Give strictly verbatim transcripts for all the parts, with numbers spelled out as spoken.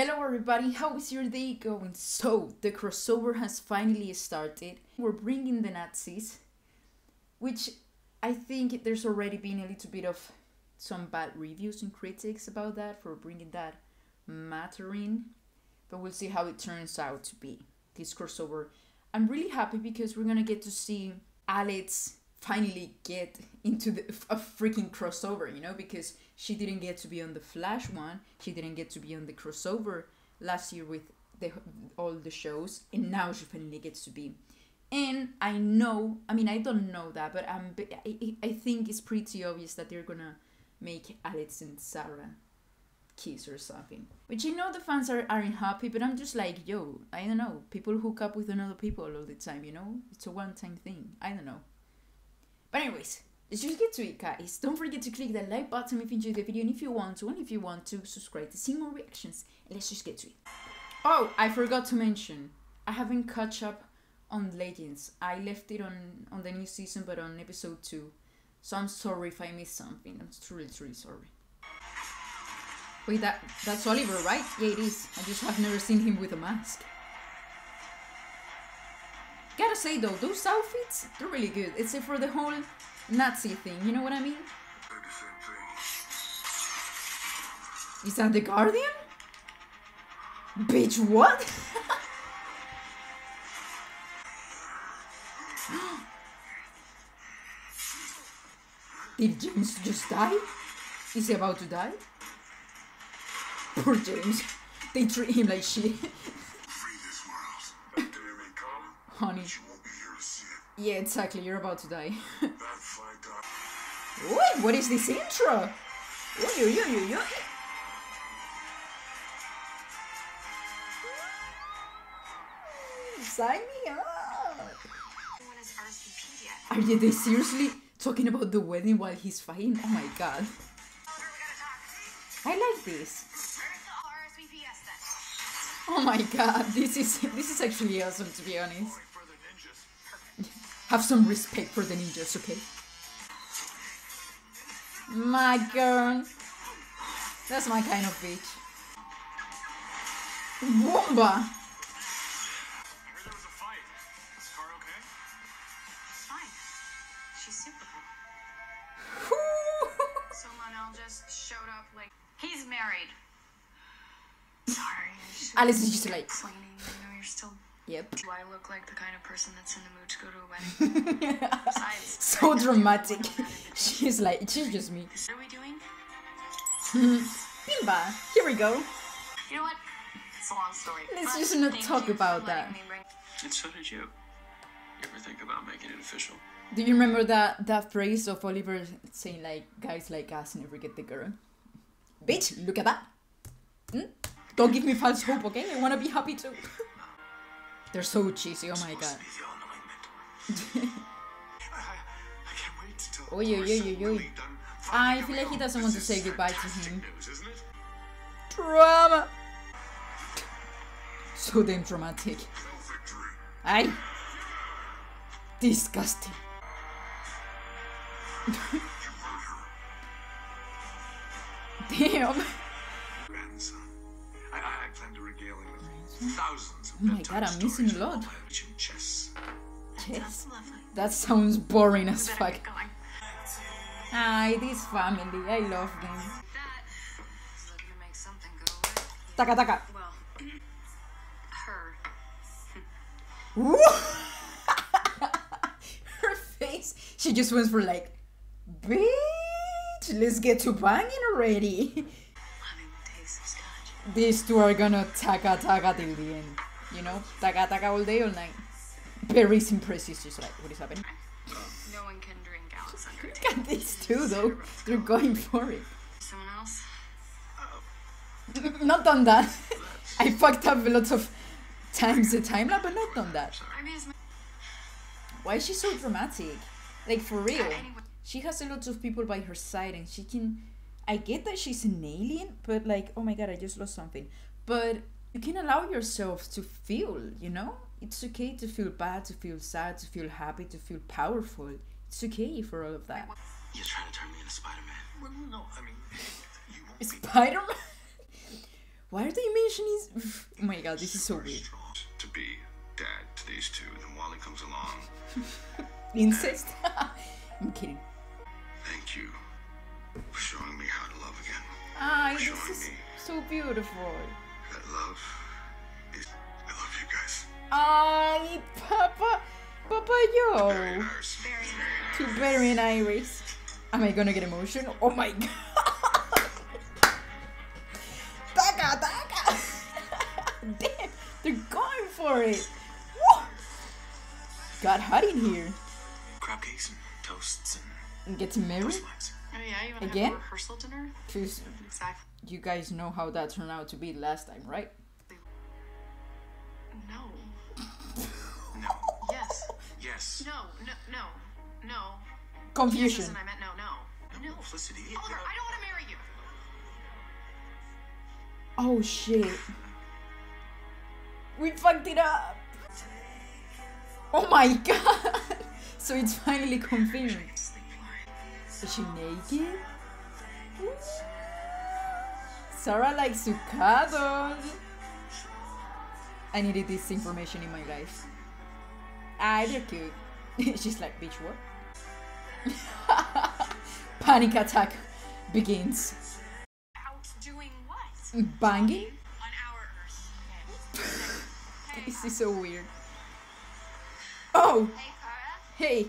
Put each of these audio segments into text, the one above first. Hello everybody, how is your day going? So, the crossover has finally started. We're bringing the Nazis, which I think there's already been a little bit of some bad reviews and critics about that for bringing that matter in, but we'll see how it turns out to be, this crossover. I'm really happy because we're gonna get to see Alex finally get into the, a freaking crossover, you know, because she didn't get to be on the Flash one, she didn't get to be on the crossover last year with the, all the shows, and now she finally gets to be. And I know, I mean, I don't know that, but I'm, I, I think it's pretty obvious that they're gonna make Alex and Sarah kiss or something. Which I know the fans are, aren't happy, but I'm just like, yo, I don't know, people hook up with another people all the time, you know? It's a one-time thing, I don't know. But anyways, let's just get to it, guys. Don't forget to click that like button if you enjoyed the video, and if you want to, and if you want to, subscribe to see more reactions, and let's just get to it. Oh, I forgot to mention, I haven't caught up on Legends. I left it on, on the new season, but on episode two, so I'm sorry if I missed something. I'm truly, truly sorry. Wait, that that's Oliver, right? Yeah, it is. I just have never seen him with a mask. Gotta say though, those outfits, they're really good, except for the whole Nazi thing, you know what I mean? Is that the Guardian? Bitch, what? Did James just die? Is he about to die? Poor James, they treat him like shit. Honey. Yeah, exactly. You're about to die. Wait, what is this intro? Oy, oy, oy, oy. Sign me up. Are they seriously talking about the wedding while he's fighting? Oh my god. I like this. Oh my god, this is this is actually awesome, to be honest. Have some respect for the ninjas, okay? My girl. That's my kind of bitch. Bomba! He's married. Sorry. Alice is just like, you know, you're still... Yep. Do I look like the kind of person that's in the mood to go to a wedding? Besides, so dramatic. She's like, she's just me. What are we doing? Pimba, here we go. You know what? It's a long story. Let's but just not talk about that. Bring... And so did you. You ever think about making it official? Do you remember that, that phrase of Oliver saying like, guys like us never get the girl? Bitch, look at that. Hmm? Don't give me false hope, okay? I wanna be happy too. They're so cheesy, oh my god. Oi, oi, oi, oi, oi. I feel like he doesn't want to say goodbye to him. Drama! So damn dramatic. Aye. Disgusting. Damn. I plan to regale him with thousands of... Oh my god, I'm missing a lot. Chess. Chess? That sounds boring as fuck. Aye, this family, I love them. Taka taka. Her face. She just went for like, bitch, let's get to banging already. These two are gonna taka taka till the end, you know? Taka taka all day, all night. Barry's impressed, he's just like, what is happening? No one can drink Alice under it. Look at these two though, they're going for it. Someone else? Uh-oh. Not done that. I fucked up lots of times the timeline, but not done that. Why is she so dramatic? Like, for real. She has a lot of people by her side and she can... I get that she's an alien, but like, oh my god, I just lost something. But you can allow yourself to feel, you know? It's okay to feel bad, to feel sad, to feel happy, to feel powerful. It's okay for all of that. You're trying to turn me into Spider-Man. Well, no, I mean, you won't be... Spider-Man? Why are they mentioning his... oh my god, this is so weird. To be dad to these two, then Wally comes along. Incest? I'm kidding. Thank you for showing me how to love again. Ah, for this is me so beautiful. That love is... I love you guys. Ay, Papa... Papa, yo! To Barry and Iris. To Barry and Iris. Am I gonna get emotional? Oh my god! Taka, taka! Damn, they're going for it! Woo! Got hot in here. Crab cakes and toasts and... Gets married? Oh yeah, you wanna again? Have a rehearsal dinner? Please. Exactly. You guys know how that turned out to be last time, right? No. No. Yes. Yes. No, no, no, no. Confusion. Yes, I meant no, no. No. Multiplicity. Oliver, I don't want to marry you. Oh shit. We fucked it up. Oh my god. So it's finally confirmed. Is she naked? Ooh. Sarah likes to cuddle. I needed this information in my life. Ah, they're cute. She's like, bitch, what? Panic attack begins. Out doing what? Banging? On our earth. Okay. This is so weird. Oh! Hey, Kara. Hey.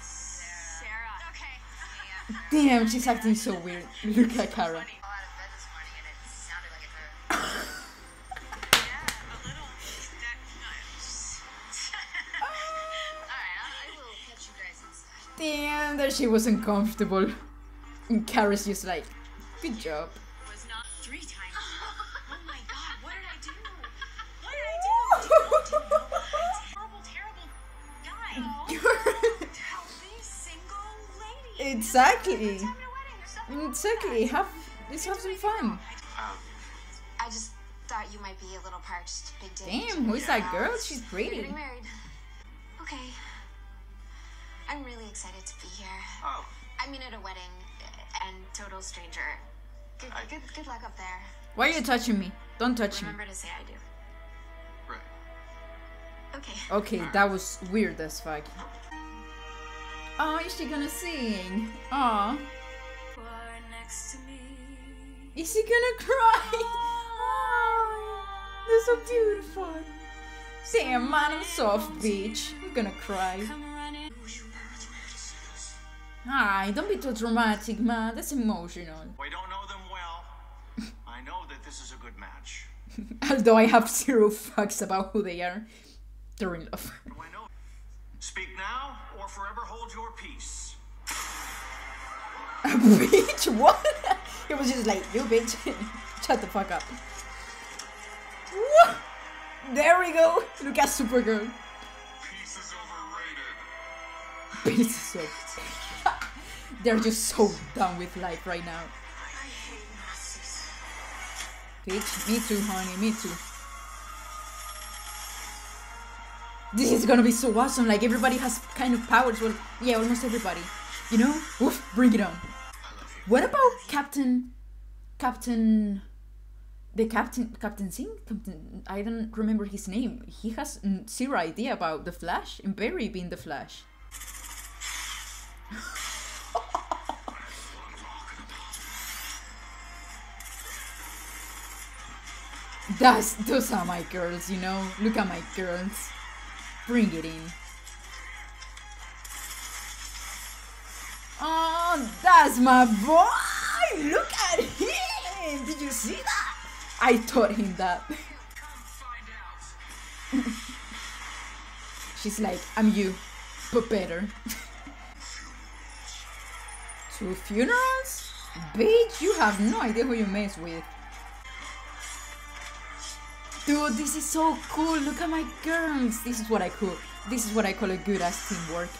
Sarah. Okay. Damn, she's acting so weird. Look at Kara. Damn, that she was uncomfortable. And Kara's just like, good job. Was not three times. Oh my god, what did I do? What did I do? Do you know, do you know? Horrible, terrible guy. Healthy single lady. Exactly. Exactly. Have let's have some fun. I just thought you might be a little parched. Big day. Damn, who's that girl? She's pretty. Getting married. Okay. I'm really excited to be here. Oh. I mean, at a wedding, and total stranger. Good, I... good, good luck up there. Why are you touching me? Don't touch Remember me. Remember to say I do. Right. Okay. Okay, right. That was weird as fuck. Oh, is she gonna sing? Aw. Is she gonna cry? Oh, that's so beautiful. Damn, man, I'm soft, bitch. I'm gonna cry. Ay, don't be too dramatic, man. That's emotional. We don't know them well. I know that this is a good match. Although I have zero facts about who they are. They're in love. Do I know? Speak now or forever hold your peace. Bitch, what? It was just like, you bitch. Shut the fuck up. What? There we go. Look at Supergirl. Peace is overrated. Peace is overrated. They're just so done with life right now. I hate Nazis. Bitch, me too, honey, me too. This is gonna be so awesome, like everybody has kind of powers, well, yeah, almost everybody. You know? Oof, bring it on. What about Captain... Captain... The Captain... Captain Singh? Captain... I don't remember his name. He has zero idea about The Flash and Barry being The Flash. That's, those are my girls, you know? Look at my girls. Bring it in. Oh, that's my boy! Look at him! Did you see that? I taught him that. She's like, I'm you, but better. Two funerals? Bitch, you have no idea who you mess with. Dude, this is so cool. Look at my girls. This is what I call. This is what I call a good ass teamwork.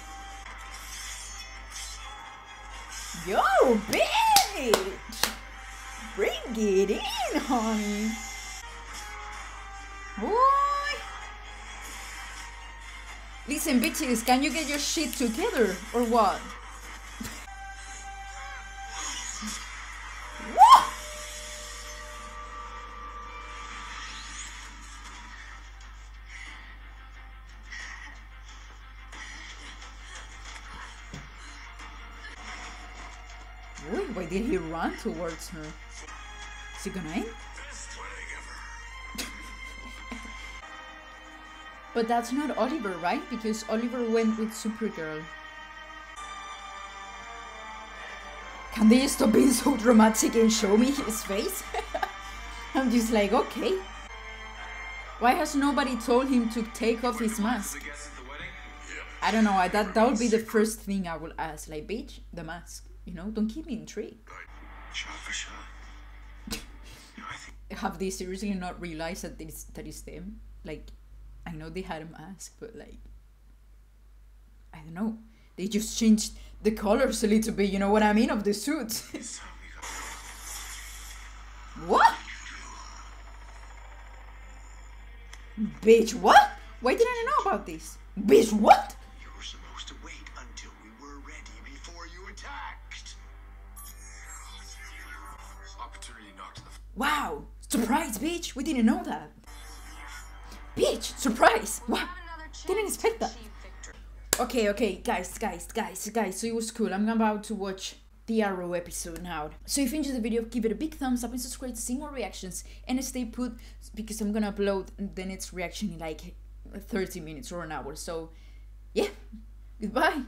Yo, bitch! Bring it in, honey. Boy. Listen, bitches, can you get your shit together or what? What? Oh, why did he run towards her? Is he gonna end? But that's not Oliver, right? Because Oliver went with Supergirl. Can they stop being so dramatic and show me his face? I'm just like, okay. Why has nobody told him to take off his mask? I don't know, I, that, that would be the first thing I would ask. Like, bitch, the mask. You know, don't keep me intrigued. Have they seriously not realized that it's, that it's them? Like, I know they had a mask, but like... I don't know. They just changed the colors a little bit, you know what I mean, of the suit. What? Bitch, what? Why didn't I know about this? Bitch, what? You were supposed to wait until we were ready before you attacked. Opportunity knocked the... Wow! Surprise, bitch! We didn't know that. Bitch! Surprise! What? Didn't expect that. Okay, okay, guys, guys, guys, guys, so it was cool. I'm about to watch the Arrow episode now. So if you enjoyed the video, give it a big thumbs up and subscribe to see more reactions. And stay put, because I'm gonna upload the next reaction in like thirty minutes or an hour. So, yeah, goodbye.